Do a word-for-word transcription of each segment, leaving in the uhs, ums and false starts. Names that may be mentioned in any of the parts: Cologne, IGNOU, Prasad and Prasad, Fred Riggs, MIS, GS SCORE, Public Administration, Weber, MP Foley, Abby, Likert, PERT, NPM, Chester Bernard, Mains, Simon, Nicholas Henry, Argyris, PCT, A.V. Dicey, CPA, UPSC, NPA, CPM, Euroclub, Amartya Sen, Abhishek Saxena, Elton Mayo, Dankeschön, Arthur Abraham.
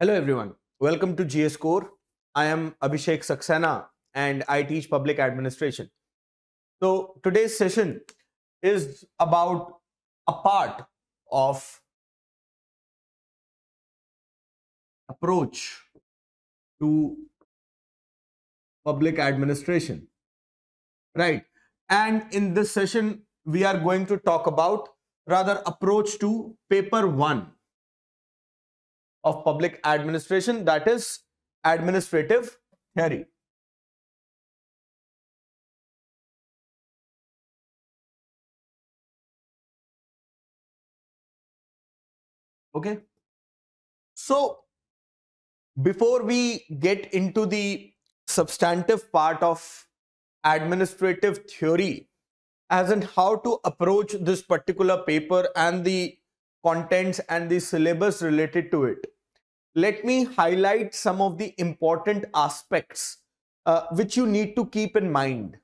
Hello everyone, welcome to G S SCORE. I am Abhishek Saxena and I teach public administration. So today's session is about a part of approach to public administration, right? And in this session, we are going to talk about rather approach to paper one of public administration, that is administrative theory. Okay, so before we get into the substantive part of administrative theory, as in how to approach this particular paper and the contents and the syllabus related to it, let me highlight some of the important aspects uh, which you need to keep in mind,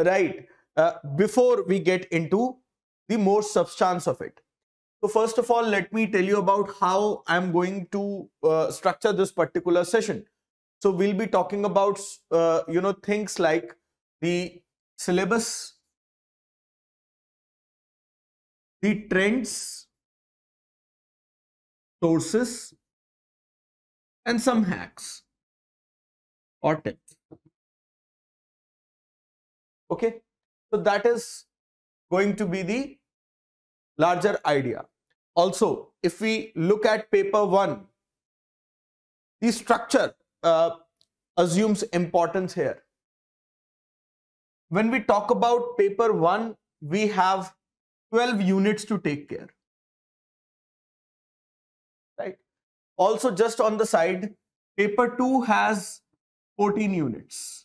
right, uh, before we get into the more substance of it. So first of all, let me tell you about how I'm going to uh, structure this particular session. So we'll be talking about, uh, you know, things like the syllabus, the trends, sources, and some hacks or tips. Okay, so that is going to be the larger idea. Also, if we look at paper one, the structure uh, assumes importance here. When we talk about paper one, we have twelve units to take care, right? Also, just on the side, paper two has fourteen units.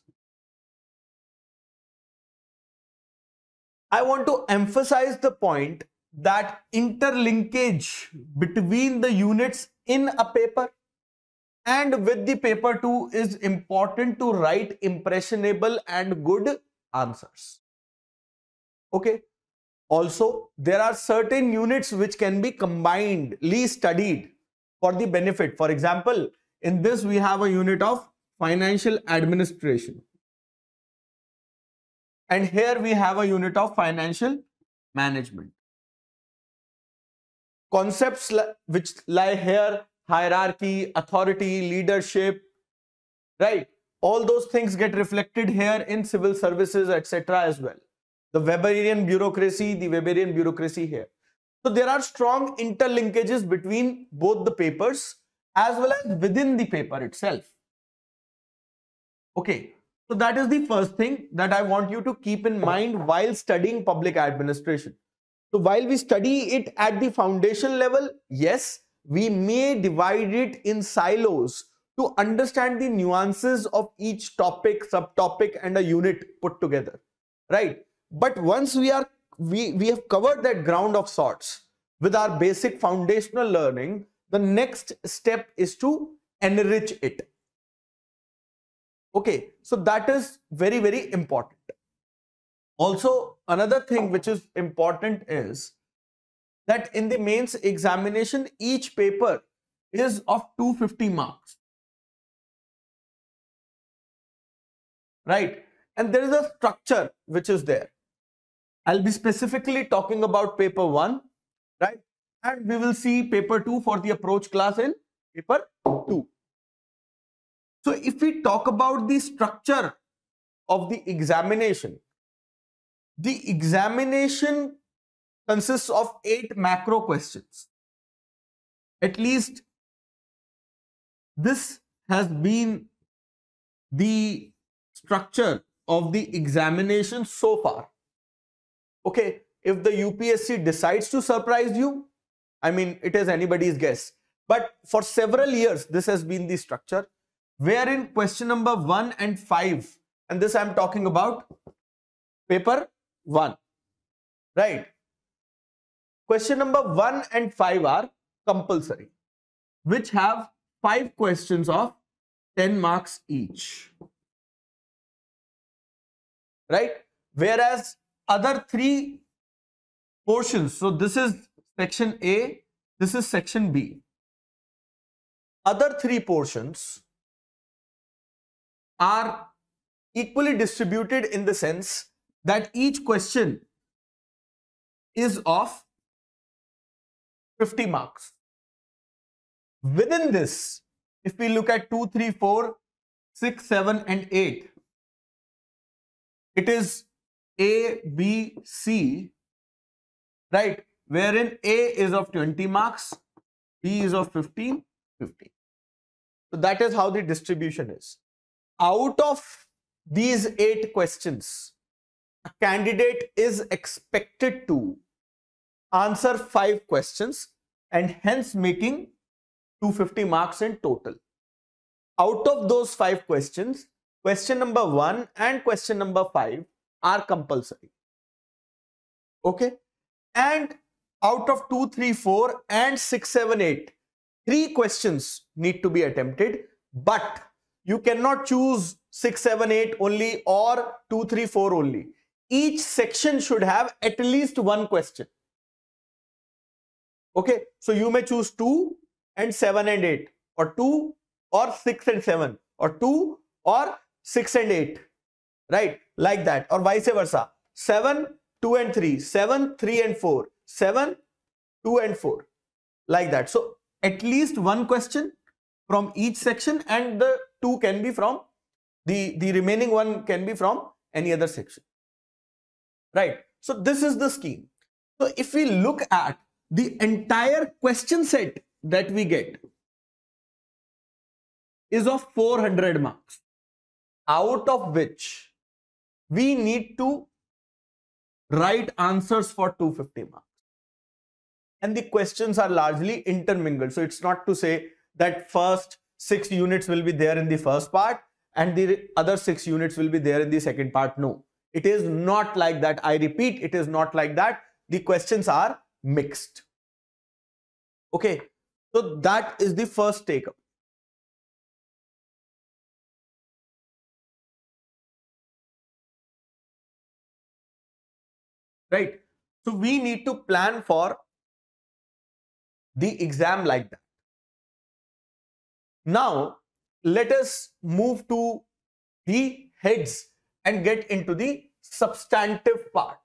I want to emphasize the point that interlinkage between the units in a paper and with the paper two is important to write impressionable and good answers. Okay. Also, there are certain units which can be combinedly studied for the benefit. For example, in this we have a unit of financial administration, and here we have a unit of financial management. Concepts which lie here, hierarchy, authority, leadership, right? All those things get reflected here in civil services, et cetera as well. The Weberian bureaucracy, the Weberian bureaucracy here. So there are strong interlinkages between both the papers as well as within the paper itself. Okay, so that is the first thing that I want you to keep in mind while studying public administration. So while we study it at the foundation level, yes, we may divide it in silos to understand the nuances of each topic, subtopic, and a unit put together, right? But once we are we we have covered that ground of sorts with our basic foundational learning, the next step is to enrich it. Okay, so that is very, very important. Also, another thing which is important is that in the mains examination, each paper is of two hundred fifty marks, right? And there is a structure which is there. I'll be specifically talking about paper one, right? And we will see paper two for the approach class in paper two. So if we talk about the structure of the examination, the examination consists of eight macro questions. At least this has been the structure of the examination so far. Okay, if the U P S C decides to surprise you, I mean, it is anybody's guess. But for several years, this has been the structure, wherein question number one and five, and this I'm talking about paper one, right? Question number one and five are compulsory, which have five questions of ten marks each, right? Whereas other three portions, so this is section A, this is section B, other three portions are equally distributed in the sense that each question is of fifty marks. Within this, if we look at two, three, four, six, seven and eight, it is A, B, C, right? Wherein A is of twenty marks, B is of fifteen, fifteen. So that is how the distribution is. Out of these eight questions, a candidate is expected to answer five questions and hence making two hundred fifty marks in total. Out of those five questions, question number one and question number five are compulsory. Okay. And out of two, three, four and six, seven, eight, three questions need to be attempted, but you cannot choose six, seven, eight only or two, three, four only. Each section should have at least one question. Okay. So you may choose two and seven and eight or two or six and seven or two or six and eight, right? Like that, or vice versa. seven, two and three, seven, three and four, seven, two and four, like that. So at least one question from each section, and the two can be from the, the remaining one can be from any other section, right? So this is the scheme. So if we look at the entire question set that we get is of four hundred marks, out of which we need to write answers for two hundred fifty marks. And the questions are largely intermingled. So it's not to say that first six units will be there in the first part and the other six units will be there in the second part. No, it is not like that. I repeat, it is not like that. The questions are mixed. Okay. So that is the first take up. Right. So we need to plan for the exam like that. Now let us move to the heads and get into the substantive part.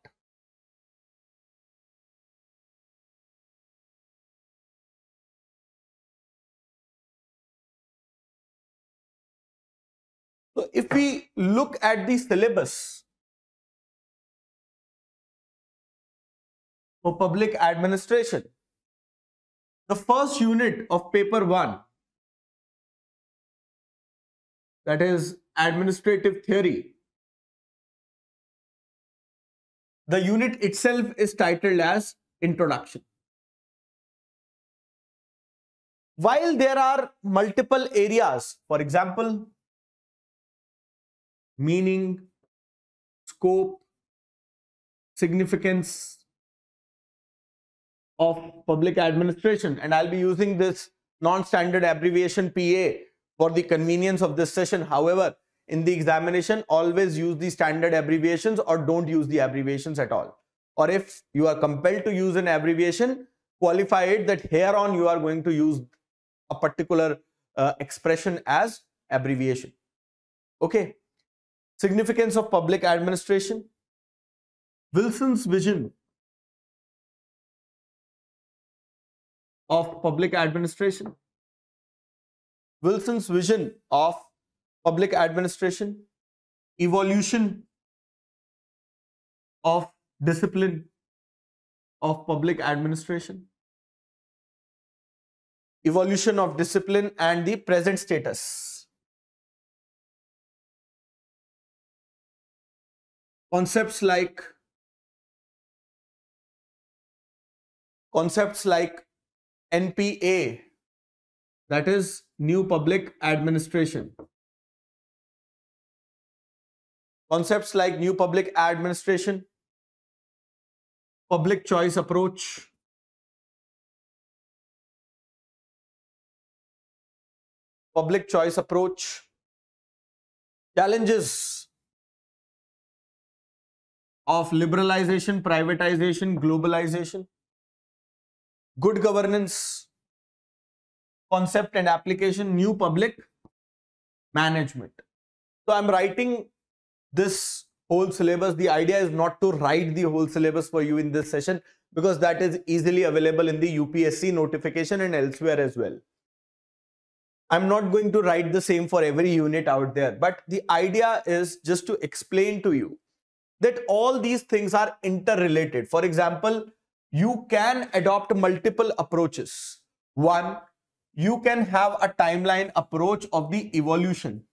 So if we look at the syllabus for public administration, the first unit of paper one, that is administrative theory, the unit itself is titled as introduction. While there are multiple areas, for example, meaning, scope, significance of public administration, and I'll be using this non-standard abbreviation P A for the convenience of this session. However, in the examination, always use the standard abbreviations or don't use the abbreviations at all. Or if you are compelled to use an abbreviation, qualify it that here on you are going to use a particular uh, expression as abbreviation. Okay. Significance of public administration, Wilson's vision of public administration, Wilson's vision of public administration, evolution of discipline of public administration, evolution of discipline and the present status, concepts like concepts like N P A, that is new public administration, concepts like new public administration, public choice approach, public choice approach, challenges of liberalization, privatization, globalization, good governance, concept and application, new public management. So I'm writing this whole syllabus. The idea is not to write the whole syllabus for you in this session, because that is easily available in the U P S C notification and elsewhere as well. I'm not going to write the same for every unit out there, but the idea is just to explain to you that all these things are interrelated. For example, you can adopt multiple approaches. One, you can have a timeline approach of the evolution,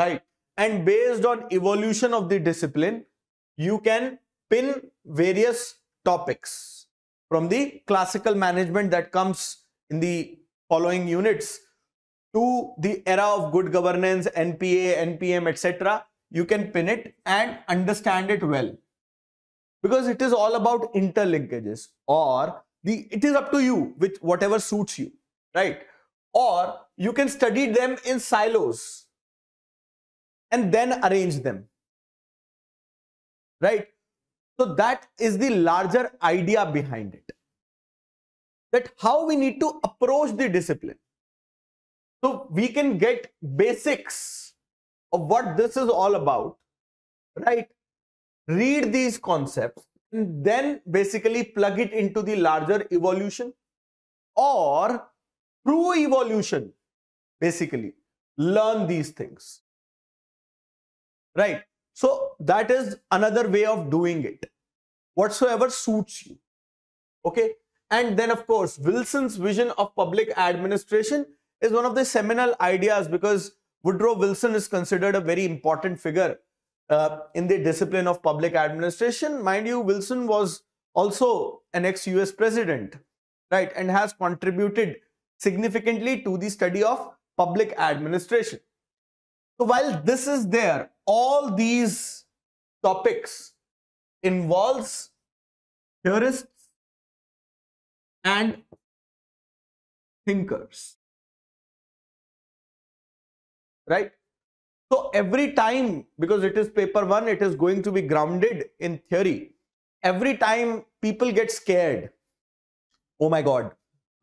right? And based on evolution of the discipline, you can pin various topics from the classical management that comes in the following units to the era of good governance, N P A, N P M, et cetera. You can pin it and understand it well, because it is all about interlinkages, or the, it is up to you with whatever suits you, right? Or you can study them in silos and then arrange them, right? So that is the larger idea behind it, that how we need to approach the discipline. So we can get basics of what this is all about, right? Read these concepts and then basically plug it into the larger evolution or through evolution, basically learn these things. Right. So that is another way of doing it, whatsoever suits you. Okay. And then of course, Wilson's vision of public administration is one of the seminal ideas, because Woodrow Wilson is considered a very important figure uh, in the discipline of public administration. Mind you, Wilson was also an ex-U S president, right, and has contributed significantly to the study of public administration. So while this is there, all these topics involves theorists and thinkers, right? So every time, because it is paper one, it is going to be grounded in theory. Every time people get scared, oh my God,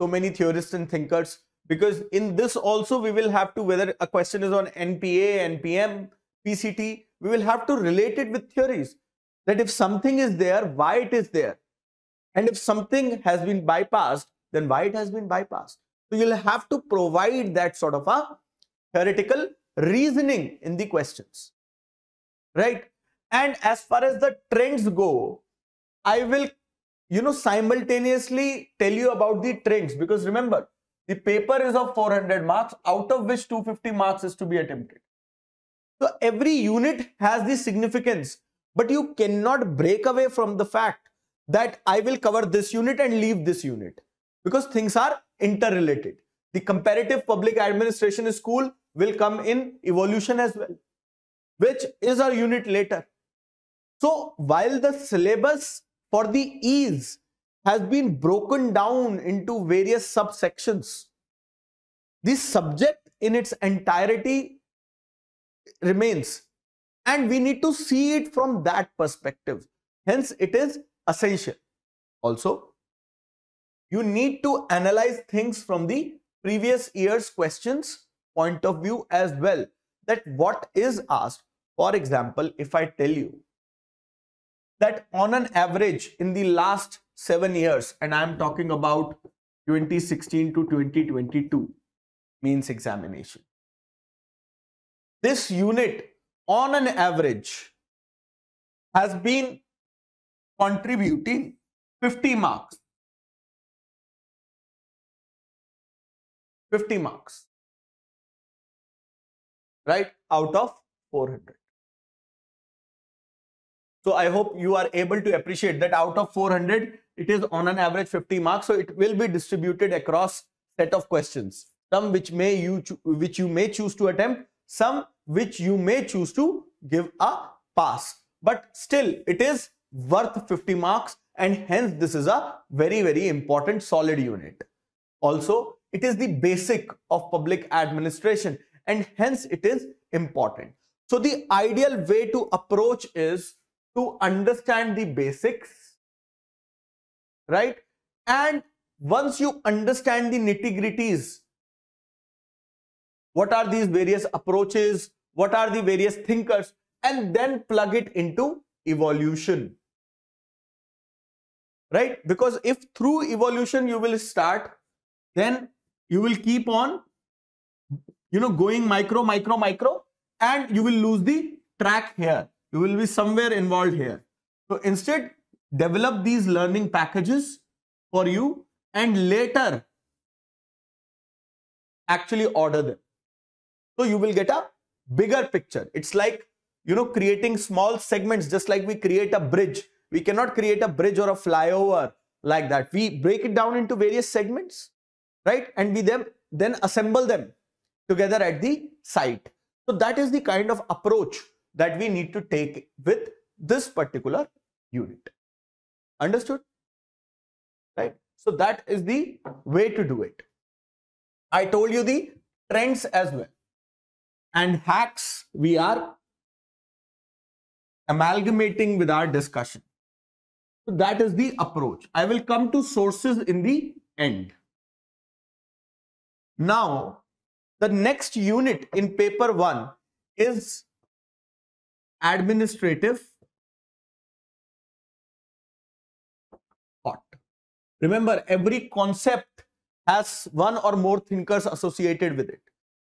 so many theorists and thinkers, because in this also we will have to, whether a question is on N P A, N P M, P C T, we will have to relate it with theories, that if something is there, why it is there, and if something has been bypassed, then why it has been bypassed. So you'll have to provide that sort of a theoretical reasoning in the questions, right? And as far as the trends go, I will, you know, simultaneously tell you about the trends, because remember, the paper is of four hundred marks, out of which two hundred fifty marks is to be attempted. So every unit has the significance, but you cannot break away from the fact that I will cover this unit and leave this unit, because things are interrelated. The comparative public administration school will come in evolution as well, which is our unit later. So while the syllabus for the ease has been broken down into various subsections, this subject in its entirety remains, and we need to see it from that perspective. Hence, it is essential. Also, you need to analyze things from the previous year's questions point of view as well, that what is asked. For example, if I tell you that on an average in the last seven years, and I'm talking about twenty sixteen to twenty twenty-two means examination, this unit on an average has been contributing fifty marks. fifty marks, right, out of four hundred. So I hope you are able to appreciate that out of four hundred, it is on an average fifty marks. So it will be distributed across set of questions, some which may you which you may choose to attempt, some which you may choose to give a pass, but still it is worth fifty marks, and hence this is a very, very important solid unit. Also, it is the basic of public administration, and hence it is important. So the ideal way to approach is to understand the basics, right? And once you understand the nitty-gritties what are these various approaches, what are the various thinkers, and then plug it into evolution, right? Because if through evolution you will start, then you will keep on, you know, going micro, micro, micro, and you will lose the track here. You will be somewhere involved here. So instead, develop these learning packages for you and later actually order them. So you will get a bigger picture. It's like, you know, creating small segments, just like we create a bridge. We cannot create a bridge or a flyover like that. We break it down into various segments, right? And we then, then assemble them together at the site. So that is the kind of approach that we need to take with this particular unit. Understood? Right? So that is the way to do it. I told you the trends as well. And hacks we are amalgamating with our discussion. So that is the approach. I will come to sources in the end. Now, the next unit in paper one is administrative thought. Remember, every concept has one or more thinkers associated with it,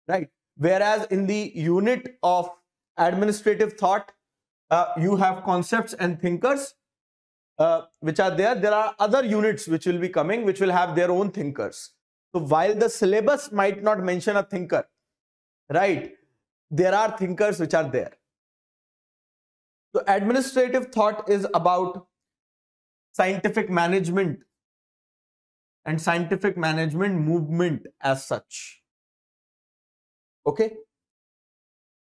right? Whereas in the unit of administrative thought, uh, you have concepts and thinkers uh, which are there. There are other units which will be coming, which will have their own thinkers. So while the syllabus might not mention a thinker, right, there are thinkers which are there. So administrative thought is about scientific management and scientific management movement as such. Okay.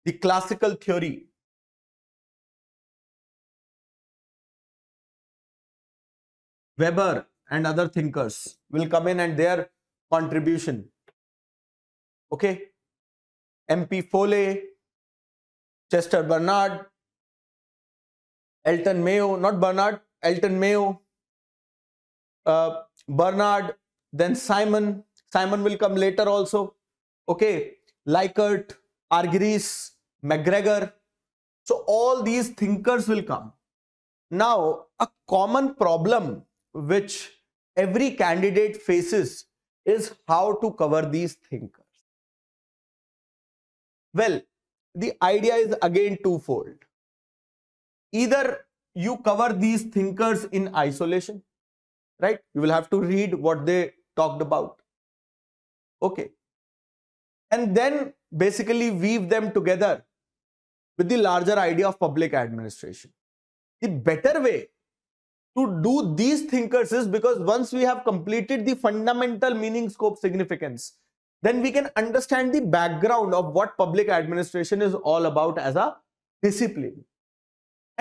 The classical theory. Weber and other thinkers will come in and their contribution. Okay. M P Foley, Chester Bernard, Elton Mayo, not Bernard, Elton Mayo, uh, Bernard, then Simon, Simon will come later also, okay, Likert, Argyris, McGregor, so all these thinkers will come. Now, a common problem which every candidate faces is how to cover these thinkers. Well, the idea is again twofold. Either you cover these thinkers in isolation, right? You will have to read what they talked about. Okay. And then basically weave them together with the larger idea of public administration. The better way to do these thinkers is because once we have completed the fundamental meaning, scope, significance, then we can understand the background of what public administration is all about as a discipline.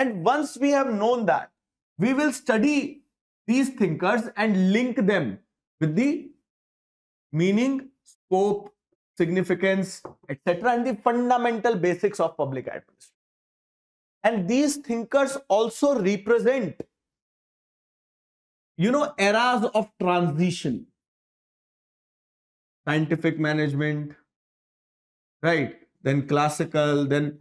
And once we have known that, we will study these thinkers and link them with the meaning, scope, significance, et cetera, and the fundamental basics of public administration. And these thinkers also represent, you know, eras of transition. Scientific management, right? Then classical, then,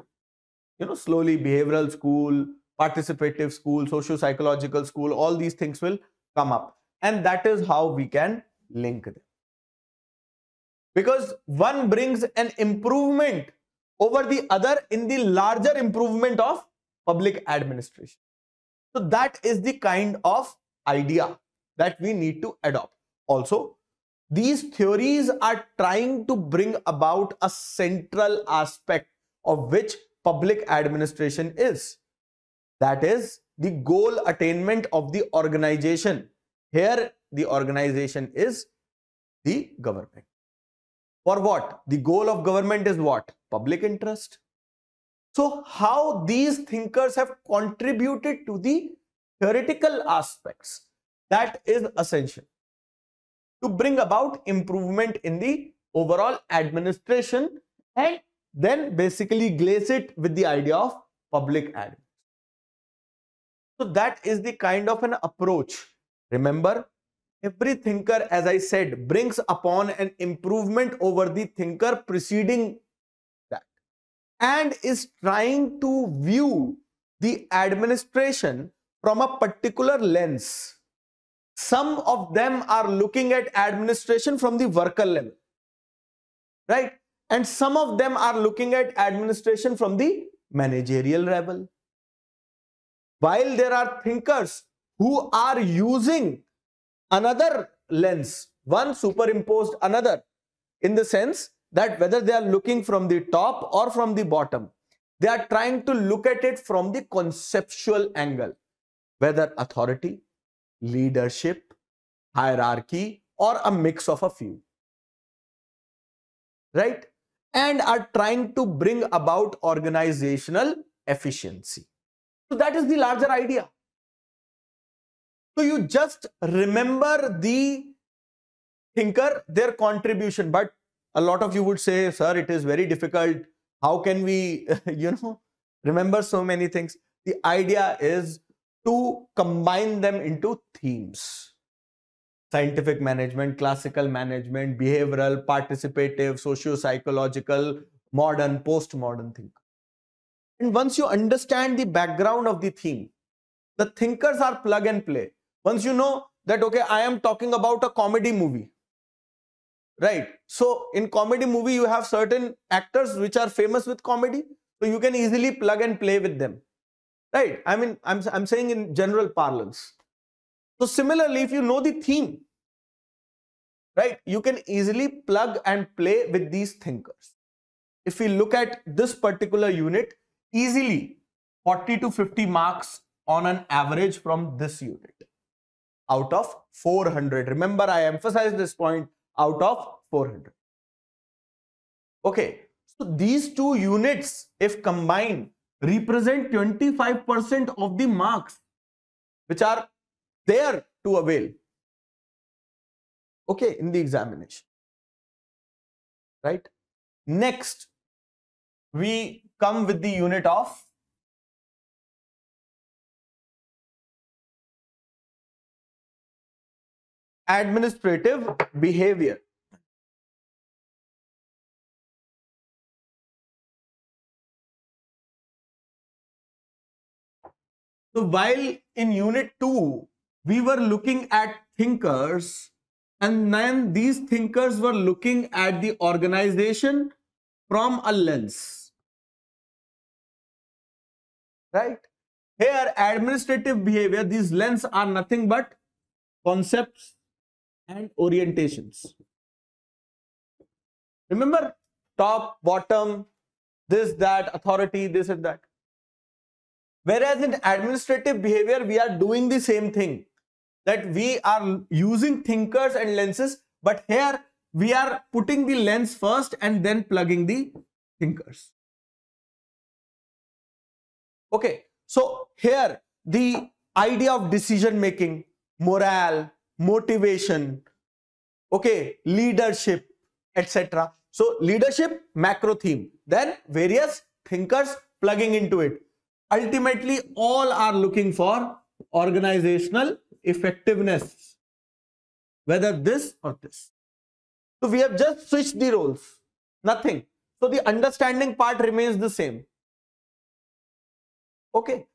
you know, slowly behavioral school, participative school, socio-psychological school, all these things will come up. And that is how we can link them. Because one brings an improvement over the other in the larger improvement of public administration. So that is the kind of idea that we need to adopt. Also, these theories are trying to bring about a central aspect of which public administration is. That is the goal attainment of the organization. Here, the organization is the government. For what? The goal of government is what? Public interest. So how these thinkers have contributed to the theoretical aspects, that is essential to bring about improvement in the overall administration and then basically glaze it with the idea of public administration. So that is the kind of an approach. Remember, Every thinker, as I said, brings upon an improvement over the thinker preceding that, and is trying to view the administration from a particular lens. Some of them are looking at administration from the worker level, right? And some of them are looking at administration from the managerial level. While there are thinkers who are using another lens, one superimposed another, in the sense that whether they are looking from the top or from the bottom, they are trying to look at it from the conceptual angle, whether authority, leadership, hierarchy, or a mix of a few, right? And are trying to bring about organizational efficiency. So that is the larger idea. So you just remember the thinker, their contribution. But a lot of you would say, sir, it is very difficult. How can we, you know, remember so many things? The idea is to combine them into themes. Scientific management, classical management, behavioral, participative, socio-psychological, modern, postmodern thinker. And once you understand the background of the theme, the thinkers are plug and play. Once you know that, okay, I am talking about a comedy movie, right? So in comedy movie, you have certain actors which are famous with comedy. So you can easily plug and play with them, right? I mean, I'm, I'm saying in general parlance. So similarly, if you know the theme, right, you can easily plug and play with these thinkers. If we look at this particular unit, easily forty to fifty marks on an average from this unit, out of four hundred. Remember, I emphasized this point, out of four hundred. Okay, so these two units, if combined, represent twenty-five percent of the marks which are there to avail, okay, in the examination, right? Next, we come with the unit of administrative behavior. So while in unit two, we were looking at thinkers, and then these thinkers were looking at the organization from a lens, right? Here, administrative behavior, these lens are nothing but concepts and orientations. Remember, top, bottom, this, that, authority, this and that. Whereas in administrative behavior, we are doing the same thing, that we are using thinkers and lenses, but here we are putting the lens first and then plugging the thinkers. Okay, so here the idea of decision making, morale, motivation, okay, leadership, et cetera. So leadership, macro theme, then various thinkers plugging into it. Ultimately, all are looking for organizational effectiveness, whether this or this. So we have just switched the roles, nothing. So the understanding part remains the same. Okay,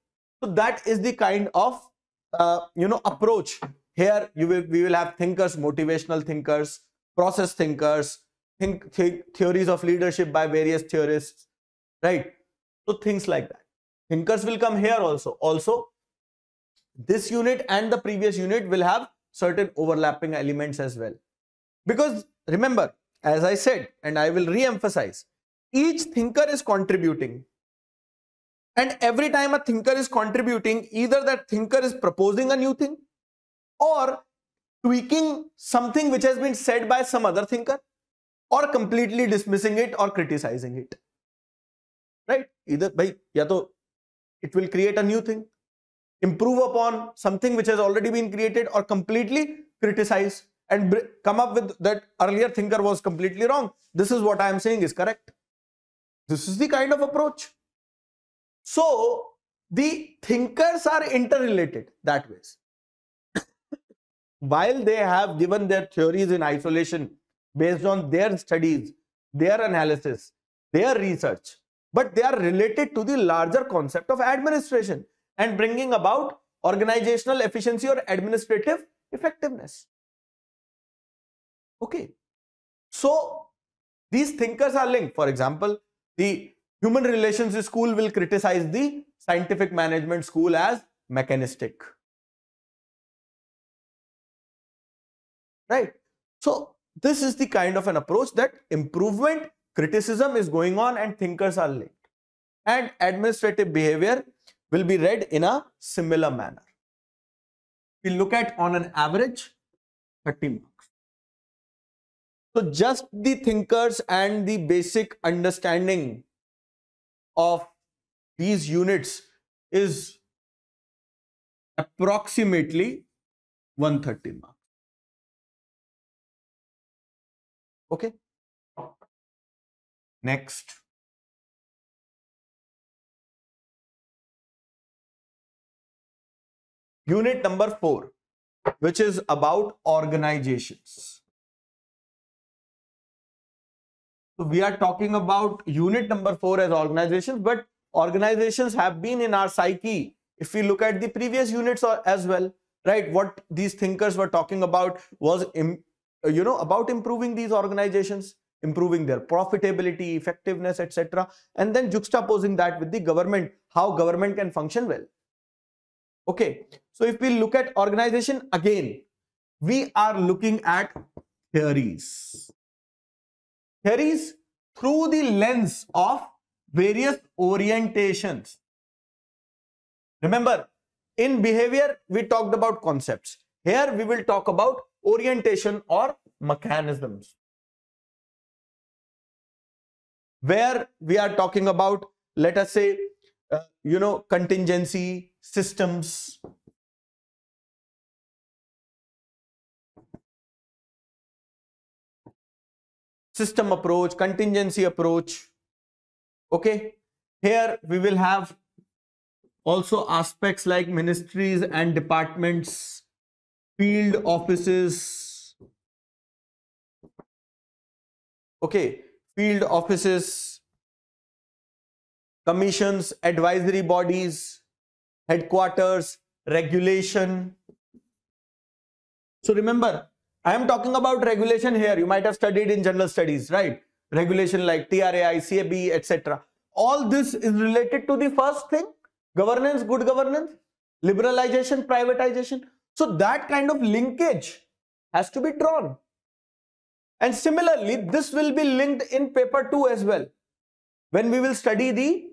so that is the kind of, uh, you know, approach. Here you will, we will have thinkers, motivational thinkers, process thinkers, think th theories of leadership by various theorists, right? So things like that. Thinkers will come here also. Also, this unit and the previous unit will have certain overlapping elements as well. Because remember, as I said, and I will re-emphasize, each thinker is contributing. And every time a thinker is contributing, either that thinker is proposing a new thing, or tweaking something which has been said by some other thinker, or completely dismissing it or criticizing it, right? Either by, ya to it will create a new thing, improve upon something which has already been created, or completely criticize and come up with that earlier thinker was completely wrong. This is what I am saying is correct. This is the kind of approach. So the thinkers are interrelated that ways. while they have given their theories in isolation based on their studies, their analysis, their research, but they are related to the larger concept of administration and bringing about organizational efficiency or administrative effectiveness. Okay, so these thinkers are linked. For example, the human relations school will criticize the scientific management school as mechanistic. Right? So this is the kind of an approach that improvement, criticism is going on and thinkers are linked. And administrative behavior will be read in a similar manner. We look at on an average thirty marks. So just the thinkers and the basic understanding of these units is approximately one hundred thirty marks. Okay. Next. Unit number four, which is about organizations. So we are talking about unit number four as organizations, but organizations have been in our psyche. If we look at the previous units as well, right? What these thinkers were talking about was, you know, about improving these organizations, improving their profitability, effectiveness, et cetera. And then juxtaposing that with the government, how government can function well. Okay, so if we look at organization again, we are looking at theories. Theories through the lens of various orientations. Remember, in behavior, we talked about concepts. Here we will talk about orientation or mechanisms, where we are talking about, let us say, uh, you know, contingency, systems, system approach, contingency approach. Okay, here we will have also aspects like ministries and departments, field offices. Okay, field offices, commissions, advisory bodies, headquarters, regulation. So remember, I am talking about regulation here. You might have studied in general studies, right? Regulation like T R A I, C A B, et cetera. All this is related to the first thing, governance, good governance, liberalization, privatization. So that kind of linkage has to be drawn. And similarly, this will be linked in paper two as well, when we will study the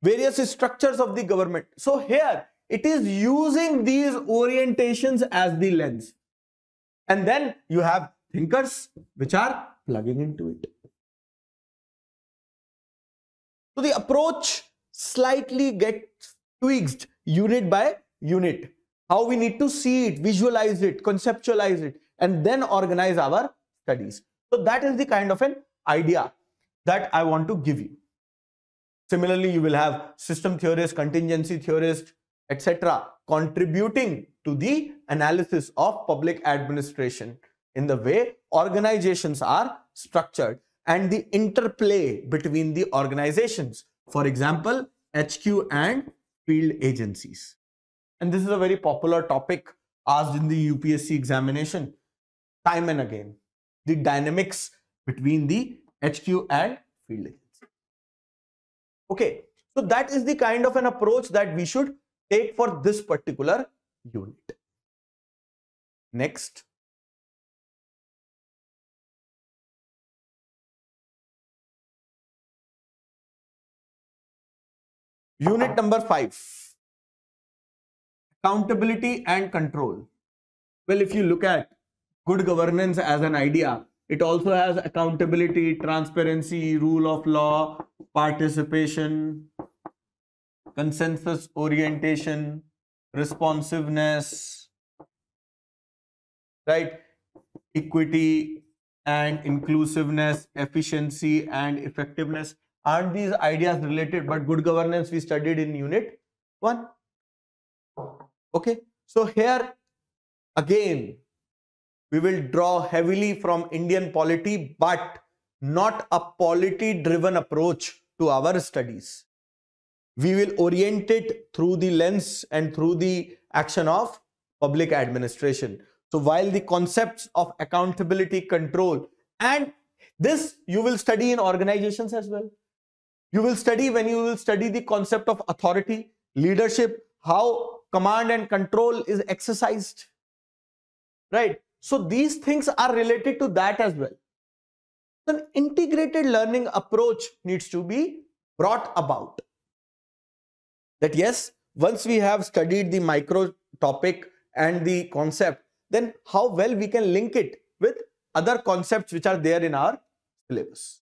various structures of the government. So here it is using these orientations as the lens. And then you have thinkers which are plugging into it. So the approach slightly gets tweaked unit by unit. How we need to see it, visualize it, conceptualize it, and then organize our studies. So that is the kind of an idea that I want to give you. Similarly, you will have system theorists, contingency theorists, et cetera contributing to the analysis of public administration in the way organizations are structured and the interplay between the organizations. For example, H Q and field agencies. And this is a very popular topic asked in the U P S C examination time and again. The dynamics between the H Q and field agencies. Okay, so that is the kind of an approach that we should take for this particular unit. Next. Unit number five. Accountability and control. Well, if you look at good governance as an idea, it also has accountability, transparency, rule of law, participation, consensus orientation, responsiveness, right? Equity and inclusiveness, efficiency and effectiveness. Aren't these ideas related? But good governance we studied in unit one. Okay, so here again, We will draw heavily from Indian polity, but not a polity-driven approach to our studies. We will orient it through the lens and through the action of public administration. So while the concepts of accountability, control, and this you will study in organizations as well. You will study when you will study the concept of authority, leadership, how command and control is exercised, right? So these things are related to that as well. An integrated learning approach needs to be brought about. That yes, once we have studied the micro topic and the concept, then how well we can link it with other concepts which are there in our syllabus.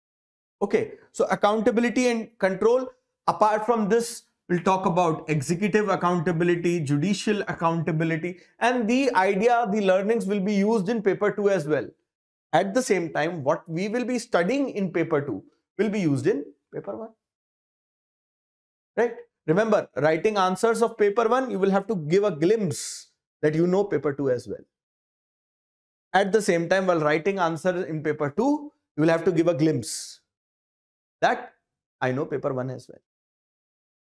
Okay, so accountability and control. Apart from this, we'll talk about executive accountability, judicial accountability, and the idea, the learnings will be used in paper two as well. At the same time, what we will be studying in paper two will be used in paper one. Right? Remember, writing answers of paper one, you will have to give a glimpse that you know paper two as well. At the same time, while writing answers in paper two, you will have to give a glimpse that I know paper one as well.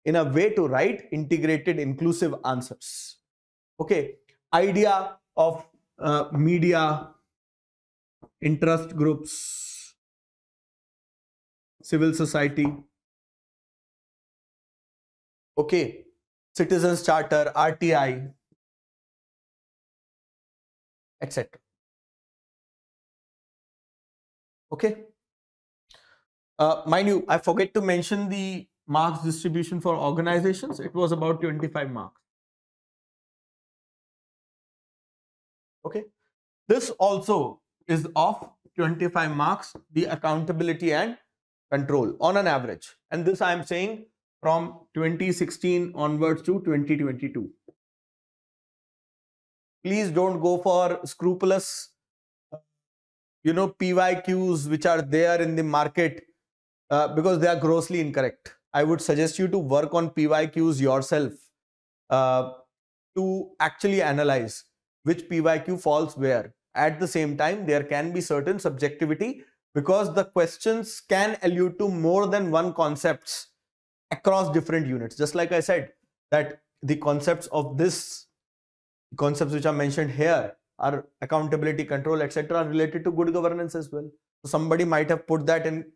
In a way to write integrated, inclusive answers. Okay, idea of uh, media, interest groups, civil society, okay, citizens charter, R T I, et cetera. Okay. Uh, mind you, I forget to mention the marks distribution for organizations. It was about twenty-five marks. Okay. This also is of twenty-five marks, the accountability and control on an average. And this I am saying from twenty sixteen onwards to twenty twenty-two. Please don't go for scrupulous, you know, P Y Qs which are there in the market uh, because they are grossly incorrect. I would suggest you to work on P Y Qs yourself uh, to actually analyze which P Y Q falls where. At the same time, there can be certain subjectivity because the questions can allude to more than one concepts across different units. Just like I said, that the concepts of this, concepts which are mentioned here are accountability, control, et cetera are related to good governance as well. So somebody might have put that in,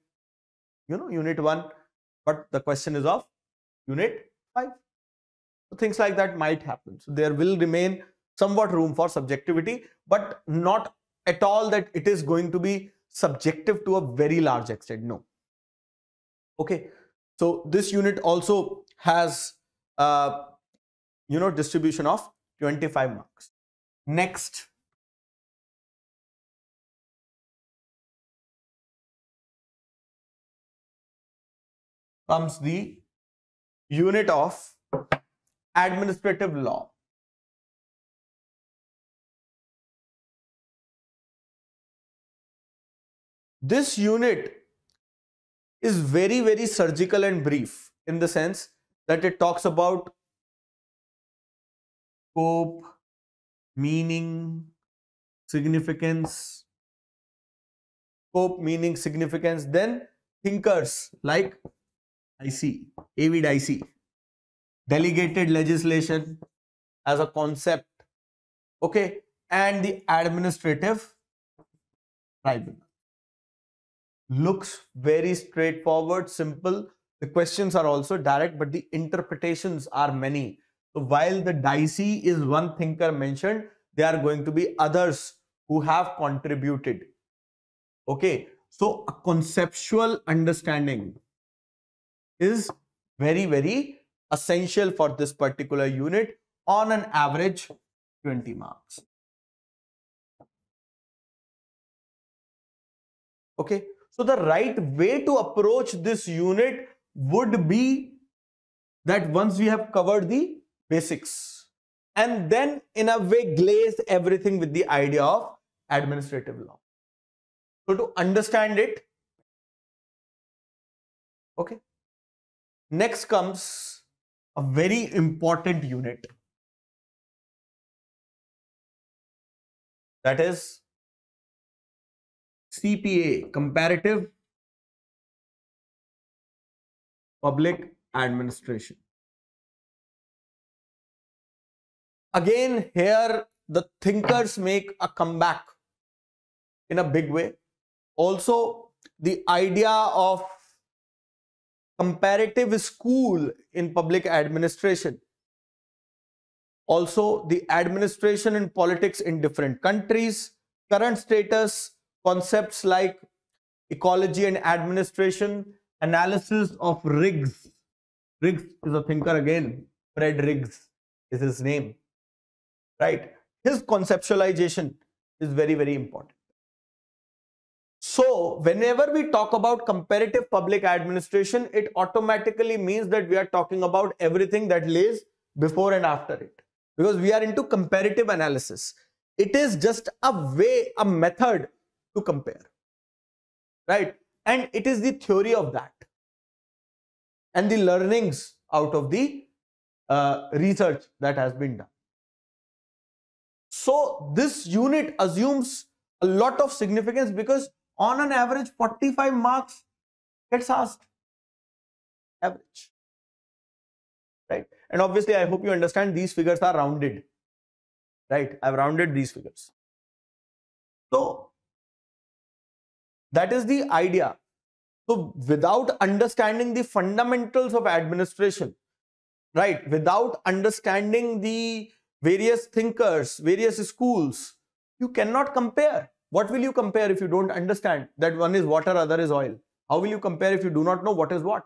you know, unit one, but the question is of unit five. So things like that might happen. So there will remain somewhat room for subjectivity, but not at all that it is going to be subjective to a very large extent. No. Okay. So this unit also has, uh, you know, distribution of twenty-five marks. Next. Comes the unit of administrative law. This unit is very, very surgical and brief in the sense that it talks about scope, meaning, significance, scope, meaning, significance. Then thinkers like Dicey, A V Dicey, delegated legislation as a concept, okay, and the administrative tribunal. Looks very straightforward, simple. The questions are also direct, but the interpretations are many. So while the Dicey is one thinker mentioned, there are going to be others who have contributed. Okay, so a conceptual understanding is very, very essential for this particular unit. On an average, twenty marks. Okay. So the right way to approach this unit would be that once we have covered the basics and then in a way glaze everything with the idea of administrative law. So to understand it, okay. Next comes a very important unit, that is C P A, Comparative Public Administration. Again, here the thinkers make a comeback in a big way. Also, the idea of comparative school in public administration. Also, the administration and politics in different countries, current status, concepts like ecology and administration, analysis of Riggs. Riggs is a thinker again, Fred Riggs is his name, right? His conceptualization is very, very important. So whenever we talk about comparative public administration, it automatically means that we are talking about everything that lays before and after it, because we are into comparative analysis. It is just a way, a method to compare, right? And it is the theory of that and the learnings out of the uh, research that has been done. So this unit assumes a lot of significance because on an average forty-five marks gets asked, average, right? And obviously I hope you understand these figures are rounded, right? I've rounded these figures. So that is the idea. So without understanding the fundamentals of administration, right? Without understanding the various thinkers, various schools, you cannot compare. What will you compare if you don't understand that one is water, other is oil? How will you compare if you do not know what is what?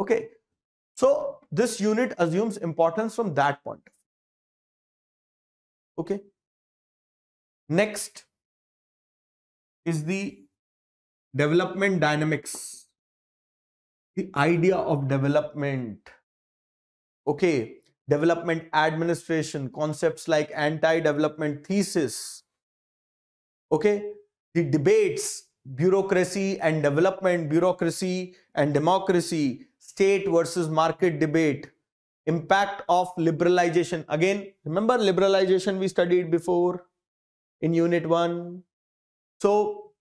Okay. So this unit assumes importance from that point. Okay. Next is the development dynamics, the idea of development. Okay, development administration, concepts like anti-development thesis. Okay, the debates, bureaucracy and development, bureaucracy and democracy, state versus market debate, impact of liberalization. Again, remember liberalization we studied before in unit one. So,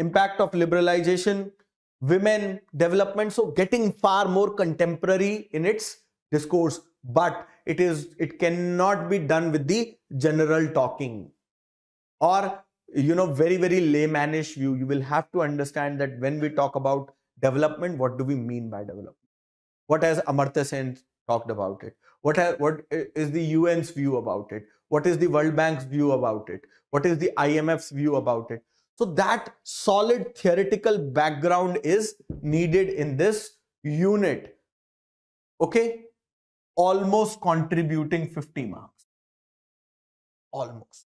impact of liberalization, women, development, so getting far more contemporary in its discourse, but it is, it cannot be done with the general talking or, you know, very, very laymanish view. You will have to understand that when we talk about development, what do we mean by development? What has Amartya Sen talked about it? What, has, what is the U N's view about it? What is the World Bank's view about it? What is the I M F's view about it? So that solid theoretical background is needed in this unit. Okay. Almost contributing fifty marks. Almost.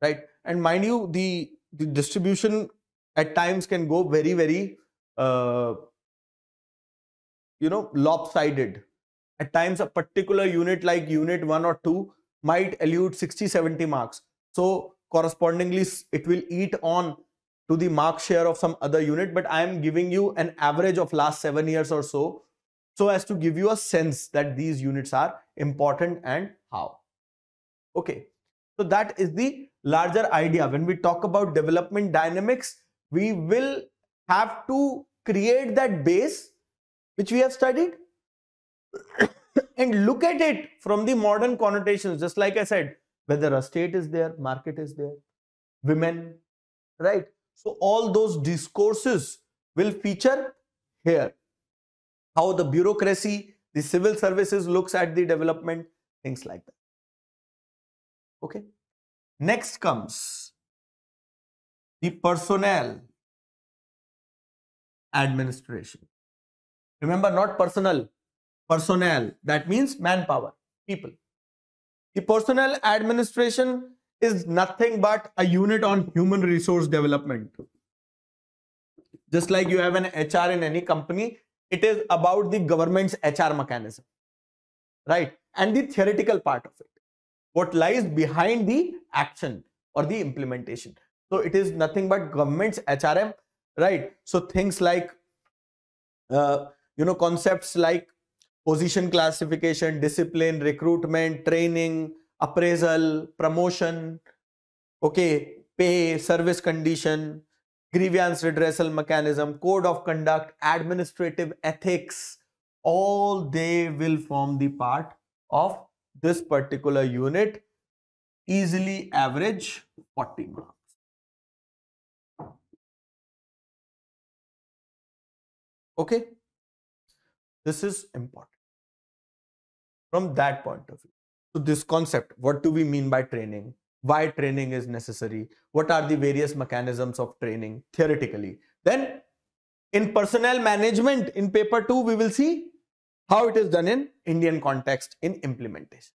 Right. And mind you, the, the distribution at times can go very, very, uh, you know, lopsided. At times a particular unit like unit one or two might elude sixty seventy marks. So correspondingly it will eat on to the mark share of some other unit, but I am giving you an average of last seven years or so, so as to give you a sense that these units are important and how. Okay, so that is the larger idea. When we talk about development dynamics, we will have to create that base which we have studied and look at it from the modern connotations, just like I said, whether a state is there, market is there, women, right? So all those discourses will feature here. How the bureaucracy, the civil services looks at the development, things like that. Okay. Next comes the personnel administration. Remember, not personal. Personnel, that means manpower, people. The personnel administration is nothing but a unit on human resource development. Just like you have an H R in any company, it is about the government's H R mechanism, right? And the theoretical part of it, what lies behind the action or the implementation. So it is nothing but government's H R M, right? So things like, uh, you know, concepts like position classification, discipline, recruitment, training, appraisal, promotion, okay, pay, service condition, grievance redressal mechanism, code of conduct, administrative ethics, all they will form the part of this particular unit. Easily average forty marks. Okay, this is important from that point of view. So this concept, what do we mean by training? Why training is necessary? What are the various mechanisms of training theoretically? Then in personnel management in paper two, we will see how it is done in Indian context in implementation,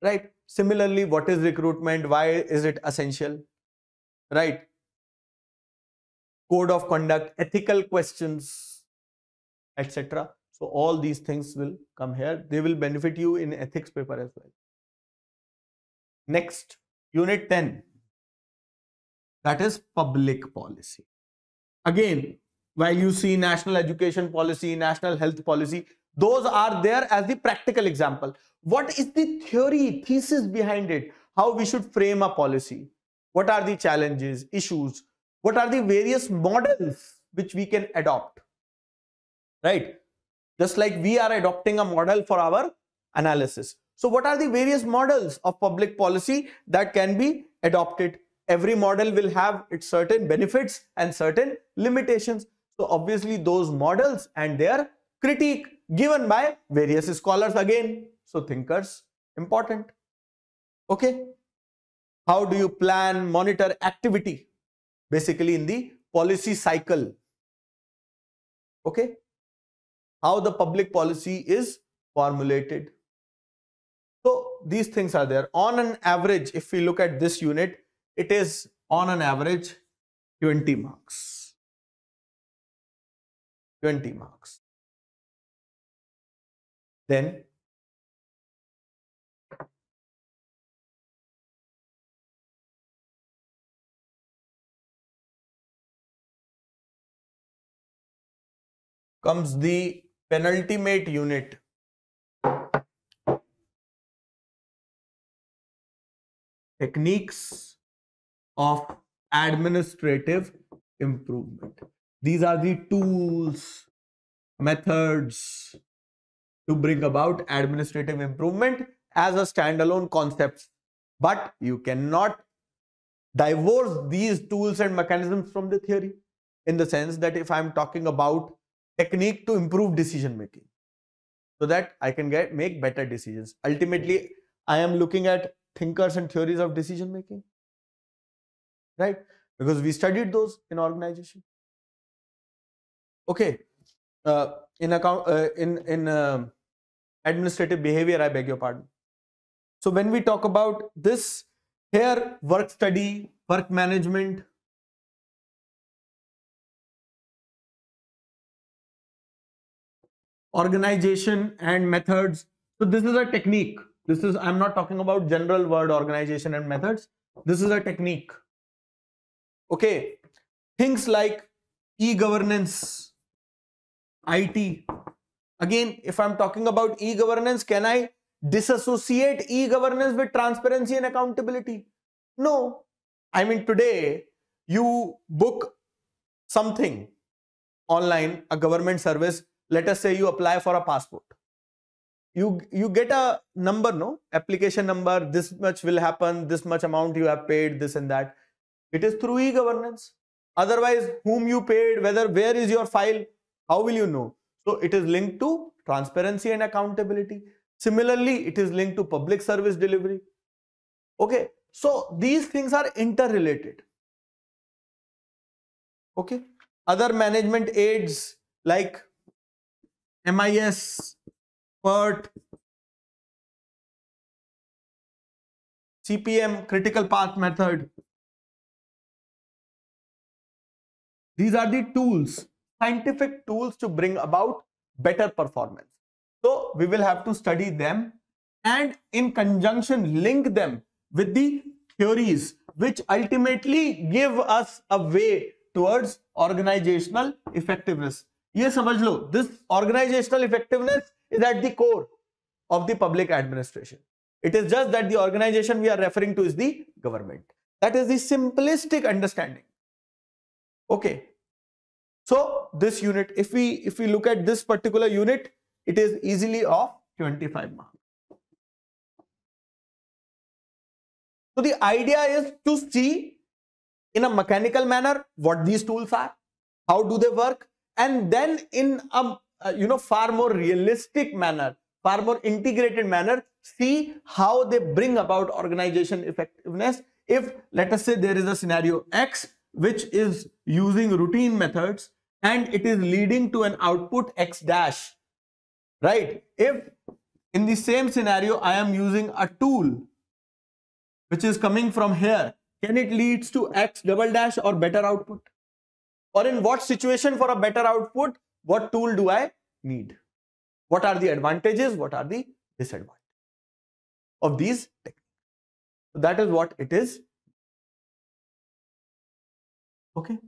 right? Similarly, what is recruitment? Why is it essential, right? Code of conduct, ethical questions, et cetera. So all these things will come here. They will benefit you in ethics paper as well. Next, unit ten, that is public policy. Again, while you see national education policy, national health policy, those are there as the practical example. What is the theory, thesis behind it? How we should frame a policy? What are the challenges, issues? What are the various models which we can adopt, right? Just like we are adopting a model for our analysis. So what are the various models of public policy that can be adopted? Every model will have its certain benefits and certain limitations. So obviously those models and their critique given by various scholars again. So thinkers, important. Okay. How do you plan, monitor activity? Basically in the policy cycle. Okay. How the public policy is formulated. So these things are there. On an average, if we look at this unit, it is on an average twenty marks. twenty marks. Then comes the penultimate unit. Techniques of administrative improvement. These are the tools, methods to bring about administrative improvement as a standalone concept. But you cannot divorce these tools and mechanisms from the theory, in the sense that if I am talking about technique to improve decision making so that I can get make better decisions, ultimately I am looking at thinkers and theories of decision making, right? Because we studied those in organization. Okay, uh, in account uh, in in uh, administrative behavior, I beg your pardon. So when we talk about this here, work study, work management, organization and methods. So this is a technique. This is, I'm not talking about general word organization and methods. This is a technique. Okay, things like e-governance, I T. Again, if I'm talking about e-governance, can I disassociate e-governance with transparency and accountability? No. I mean, today you book something online, a government service. Let us say you apply for a passport. You, you get a number, no? Application number, this much will happen, this much amount you have paid, this and that. It is through e-governance. Otherwise, whom you paid, whether, where is your file, how will you know? So it is linked to transparency and accountability. Similarly, it is linked to public service delivery. Okay. So these things are interrelated. Okay. Other management aids like M I S, PERT, C P M, critical path method. These are the tools, scientific tools to bring about better performance. So we will have to study them and in conjunction link them with the theories which ultimately give us a way towards organizational effectiveness. Ye samajh lo, this organizational effectiveness is at the core of the public administration. It is just that the organization we are referring to is the government. That is the simplistic understanding. Okay. So this unit, if we if we look at this particular unit, it is easily of twenty-five marks. So the idea is to see in a mechanical manner what these tools are, how do they work, and then in a uh, you know far more realistic manner, far more integrated manner, see how they bring about organization effectiveness. If let us say there is a scenario X which is using routine methods and it is leading to an output X dash, right? If in the same scenario I am using a tool which is coming from here, can it leads to X double dash or better output? Or in what situation for a better output, what tool do I need? What are the advantages? What are the disadvantages of these techniques? So that is what it is. Okay.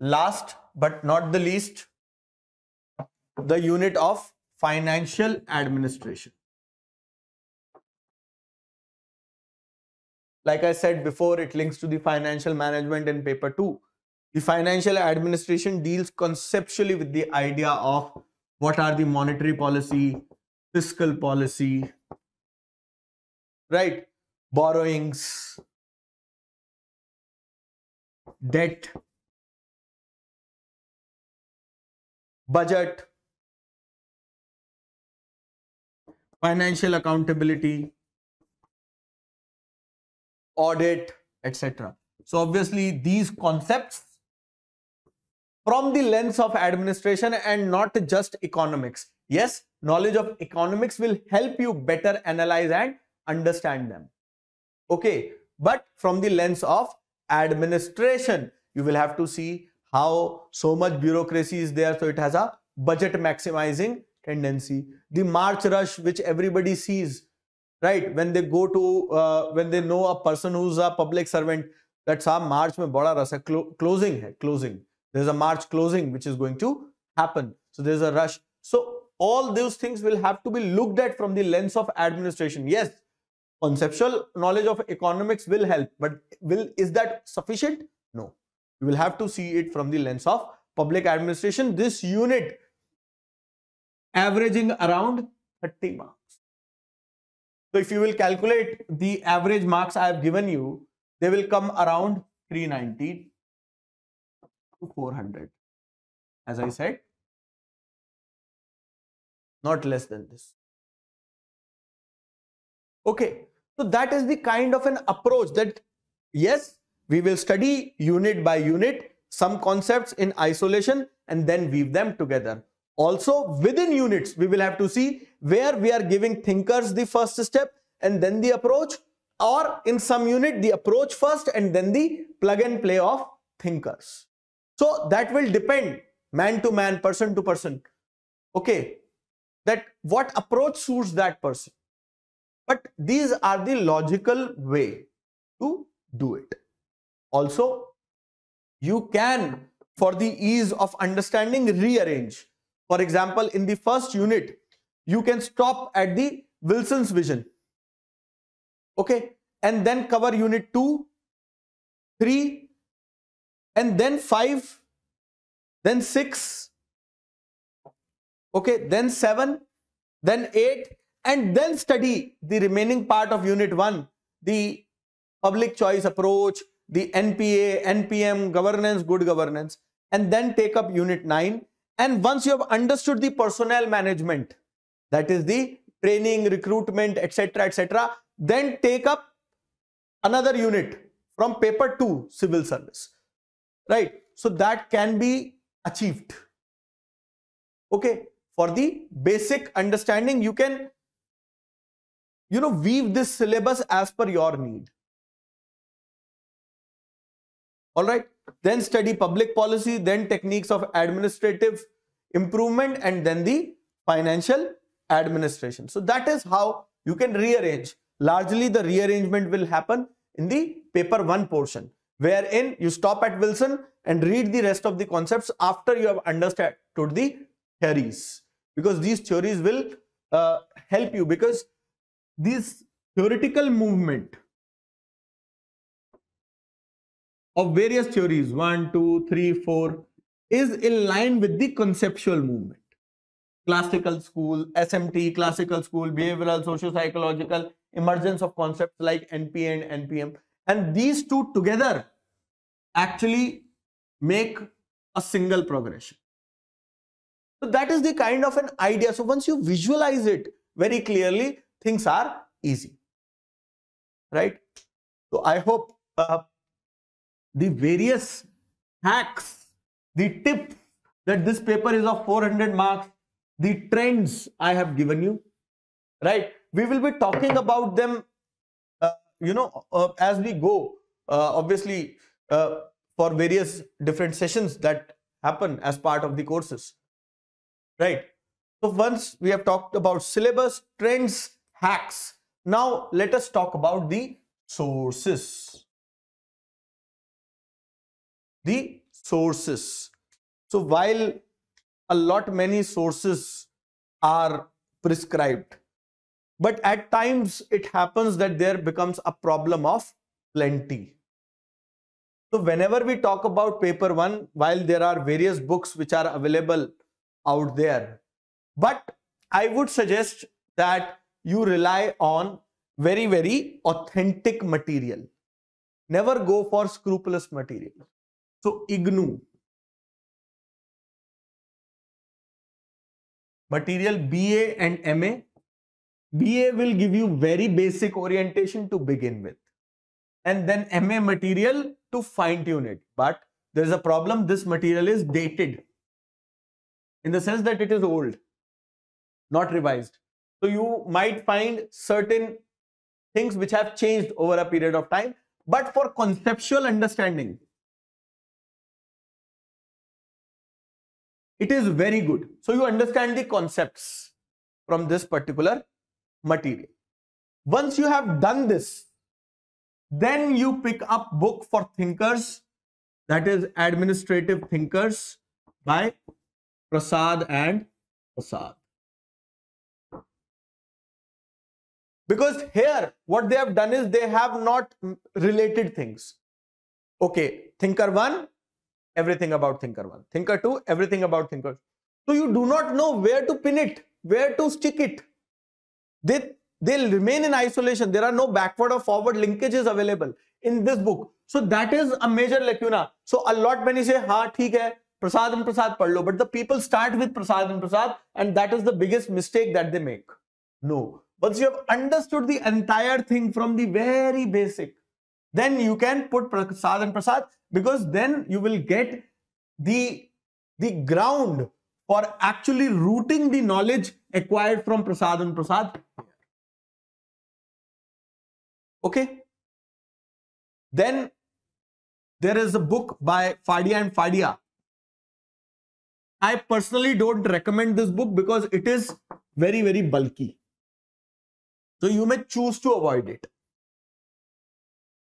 Last but not the least, the unit of financial administration. Like I said before, it links to the financial management in paper two. The financial administration deals conceptually with the idea of what are the monetary policy, fiscal policy, right? Borrowings, debt, budget, financial accountability, audit, et cetera. So obviously these concepts from the lens of administration and not just economics. Yes, knowledge of economics will help you better analyze and understand them. Okay, but from the lens of administration, you will have to see how so much bureaucracy is there. So it has a budget maximizing tendency. The March rush which everybody sees, right? When they go to, uh, when they know a person who's a public servant, that some March mein bada rush hai, clo closing hai, closing. There's a March closing which is going to happen. So there's a rush. So all those things will have to be looked at from the lens of administration. Yes, conceptual knowledge of economics will help, but will is that sufficient? No. You will have to see it from the lens of public administration. This unit averaging around thirty marks. So if you will calculate the average marks I have given you, they will come around three ninety to four hundred, as I said, not less than this. Okay, so that is the kind of an approach that, yes, we will study unit by unit, some concepts in isolation and then weave them together. Also within units, we will have to see where we are giving thinkers the first step and then the approach, or in some unit the approach first and then the plug and play of thinkers. So that will depend man to man, person to person. Okay, that what approach suits that person. But these are the logical way to do it. Also, you can, for the ease of understanding, rearrange. For example, in the first unit, you can stop at the Wilson's vision. Okay, and then cover unit two, three, and then five, then six, okay, then seven, then eight, and then study the remaining part of unit one, the public choice approach, the N P A, N P M, governance, good governance, and then take up unit nine. And once you have understood the personnel management, that is the training, recruitment, et cetera, et cetera, then take up another unit from paper two, civil service, right? So that can be achieved. Okay, for the basic understanding, you can, you know, weave this syllabus as per your need. All right, then study public policy, then techniques of administrative improvement, and then the financial administration. So that is how you can rearrange. Largely the rearrangement will happen in the paper one portion, wherein you stop at Wilson and read the rest of the concepts after you have understood the theories, because these theories will uh, help you, because this theoretical movement of various theories, one, two, three, four, is in line with the conceptual movement. Classical school, S M T, classical school, behavioral, socio-psychological, emergence of concepts like N P A and N P M, and these two together actually make a single progression. So that is the kind of an idea. So once you visualize it very clearly, things are easy, right? So I hope uh, the various hacks, the tip that this paper is of four hundred marks, the trends I have given you, right? We will be talking about them, uh, you know, uh, as we go, uh, obviously, uh, for various different sessions that happen as part of the courses, right? So once we have talked about syllabus, trends, hacks, now let us talk about the sources. The sources. So while a lot many sources are prescribed, but at times it happens that there becomes a problem of plenty. So whenever we talk about paper one, while there are various books which are available out there, but I would suggest that you rely on very, very authentic material. Never go for scrupulous material. So IGNOU, material B A and M A. B A will give you very basic orientation to begin with, and then M A material to fine tune it. But there is a problem, this material is dated in the sense that it is old, not revised. So you might find certain things which have changed over a period of time, but for conceptual understanding, it is very good. So you understand the concepts from this particular material. Once you have done this, then you pick up book for thinkers, that is Administrative Thinkers by Prasad and Prasad. Because here what they have done is they have not related things. Okay, thinker one, everything about thinker one. Thinker two, everything about thinker. So you do not know where to pin it, where to stick it. They, they remain in isolation. There are no backward or forward linkages available in this book. So that is a major lacuna. So a lot many say, ha, theek hai, Prasad and Prasad padlo. But the people start with Prasad and Prasad, and that is the biggest mistake that they make. No. Once you have understood the entire thing from the very basic, then you can put Prasad and Prasad, because then you will get the, the ground for actually rooting the knowledge acquired from Prasad and Prasad. Okay. Then there is a book by Fadia and Fadia. I personally don't recommend this book because it is very, very bulky. So you may choose to avoid it.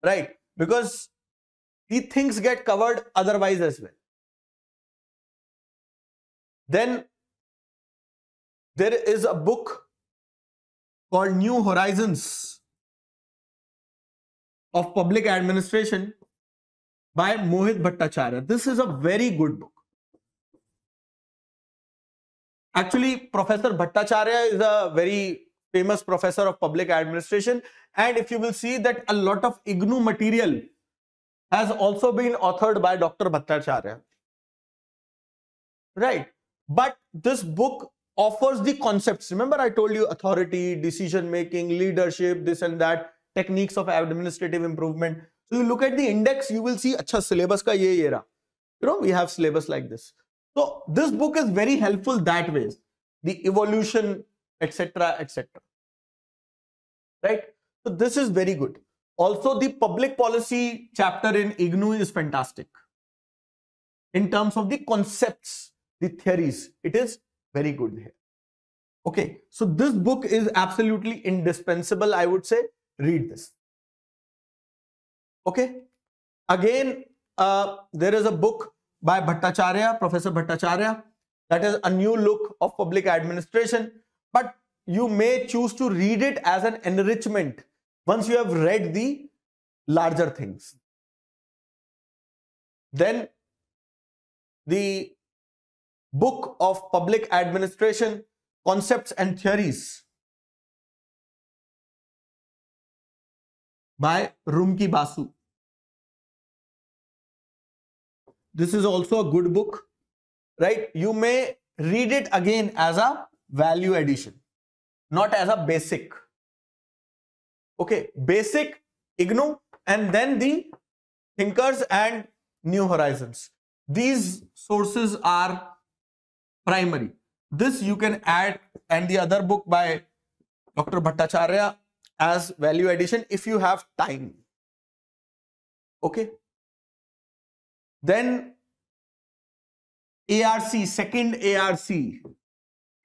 Right? Because the things get covered otherwise as well. Then there is a book called New Horizons of Public Administration by Mohit Bhattacharya. This is a very good book. Actually, Professor Bhattacharya is a very famous professor of public administration, and if you will see that a lot of IGNOU material has also been authored by Doctor Bhattacharya. Right. But this book offers the concepts. Remember, I told you authority, decision making, leadership, this and that, techniques of administrative improvement. So you look at the index, you will see, acha, syllabus ka ye ye raha. You know, we have syllabus like this. So this book is very helpful that way. The evolution, et cetera, et cetera. Right? So this is very good. Also, the public policy chapter in IGNOU is fantastic. In terms of the concepts, the theories, it is very good here. Okay, so this book is absolutely indispensable, I would say. Read this. Okay, again, uh, there is a book by Bhattacharya, Professor Bhattacharya, That is a new look of public administration, but you may choose to read it as an enrichment once you have read the larger things. Then the book of public administration, concepts and theories by Rumki Basu. This is also a good book, right? You may read it again as a value addition, not as a basic. Okay, basic, IGNOU, and then the thinkers and New Horizons. These sources are primary. This you can add, and the other book by Doctor Bhattacharya as value addition if you have time. Okay. Then A R C, second A R C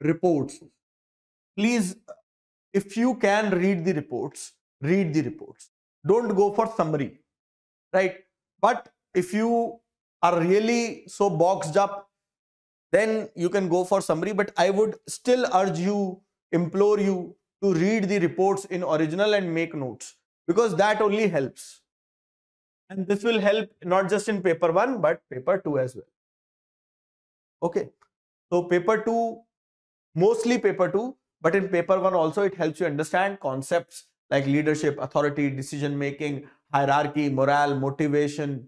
reports. Please, if you can read the reports, read the reports. Don't go for summary, right? But if you are really so boxed up, then you can go for summary. But I would still urge you, implore you to read the reports in original and make notes, because that only helps. And this will help not just in paper one, but paper two as well. Okay. So paper two, mostly paper two, but in paper one also it helps you understand concepts like leadership, authority, decision making, hierarchy, morale, motivation,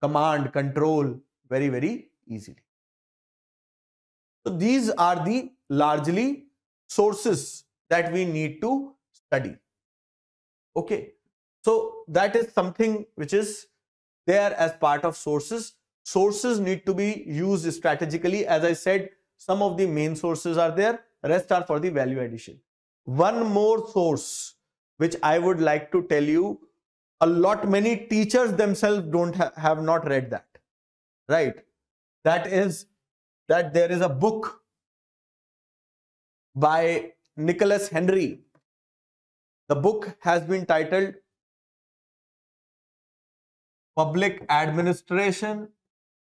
command, control, very, very easily. So these are the largely sources that we need to study. Okay. So that is something which is there as part of sources. Sources need to be used strategically. As I said, some of the main sources are there. Rest are for the value addition. One more source which I would like to tell you, a lot many teachers themselves don't ha- have not read that. Right? That is that there is a book by Nicholas Henry. The book has been titled Public Administration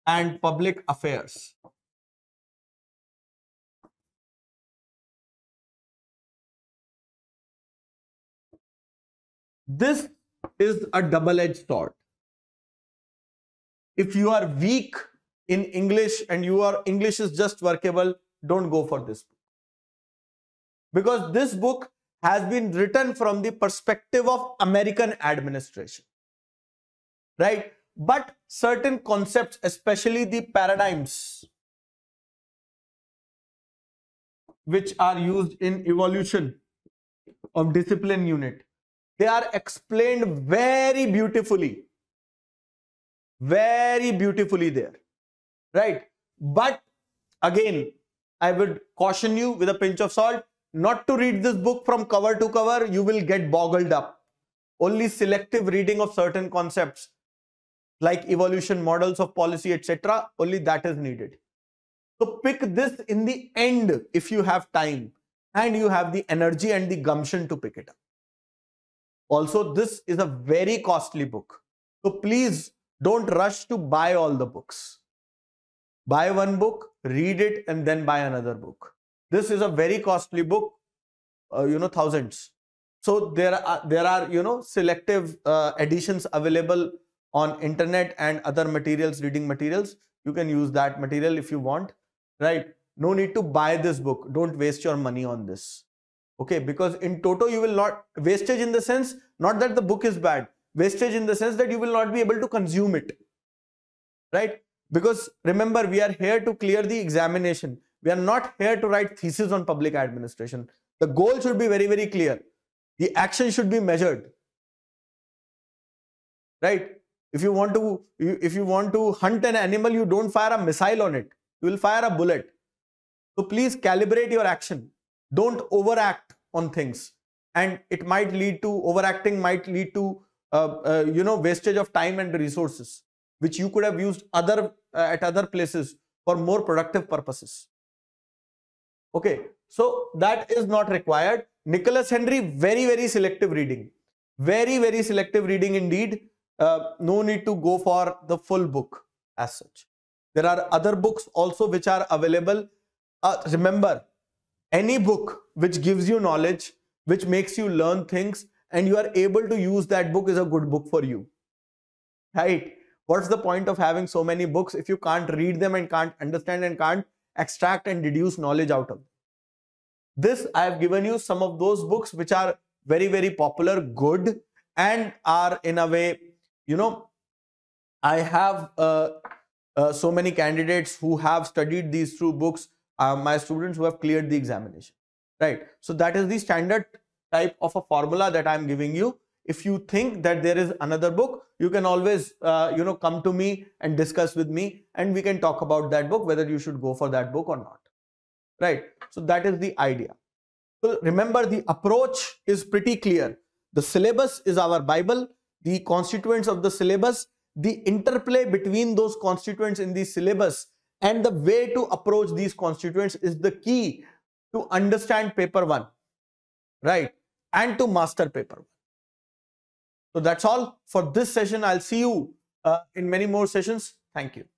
and Public Affairs. This is a double-edged sword. If you are weak in English and your English is just workable, don't go for this book. Because this book has been written from the perspective of American administration. Right? But certain concepts, especially the paradigms which are used in evolution of discipline unit, they are explained very beautifully, very beautifully there, right? But again, I would caution you with a pinch of salt not to read this book from cover to cover. You will get boggled up. Only selective reading of certain concepts like evolution, models of policy, et cetera. Only that is needed. So pick this in the end if you have time and you have the energy and the gumption to pick it up. Also, this is a very costly book. So please don't rush to buy all the books. Buy one book, read it, and then buy another book. This is a very costly book, uh, you know, thousands. So there are, there are, you know, selective uh, editions available on internet and other materials, reading materials. You can use that material if you want, right? No need to buy this book. Don't waste your money on this. Okay, because in toto you will not, wastage in the sense, not that the book is bad, wastage in the sense that you will not be able to consume it, right? Because remember, we are here to clear the examination. We are not here to write thesis on public administration. The goal should be very, very clear. The action should be measured, right? If you want to, if you want to hunt an animal, you don't fire a missile on it. You will fire a bullet. So please calibrate your action. Don't overact on things, and it might lead to overacting, might lead to uh, uh, you know, wastage of time and resources, which you could have used other uh, at other places for more productive purposes. Okay, so that is not required. Nicholas Henry, very very selective reading, very very selective reading indeed. Uh, no need to go for the full book as such. There are other books also which are available. Uh, remember, any book which gives you knowledge, which makes you learn things and you are able to use that book is a good book for you. Right? What's the point of having so many books if you can't read them and can't understand and can't extract and deduce knowledge out of them? This, I have given you some of those books which are very, very popular, good, and are in a way, you know, I have uh, uh, so many candidates who have studied these through books, uh, my students who have cleared the examination, right? So that is the standard type of a formula that I am giving you. If you think that there is another book, you can always, uh, you know, come to me and discuss with me and we can talk about that book, whether you should go for that book or not, right? So that is the idea. So remember, the approach is pretty clear. The syllabus is our Bible, the constituents of the syllabus, the interplay between those constituents in the syllabus and the way to approach these constituents is the key to understand paper one, right? And to master paper one. So that's all for this session. I'll see you uh, in many more sessions. Thank you.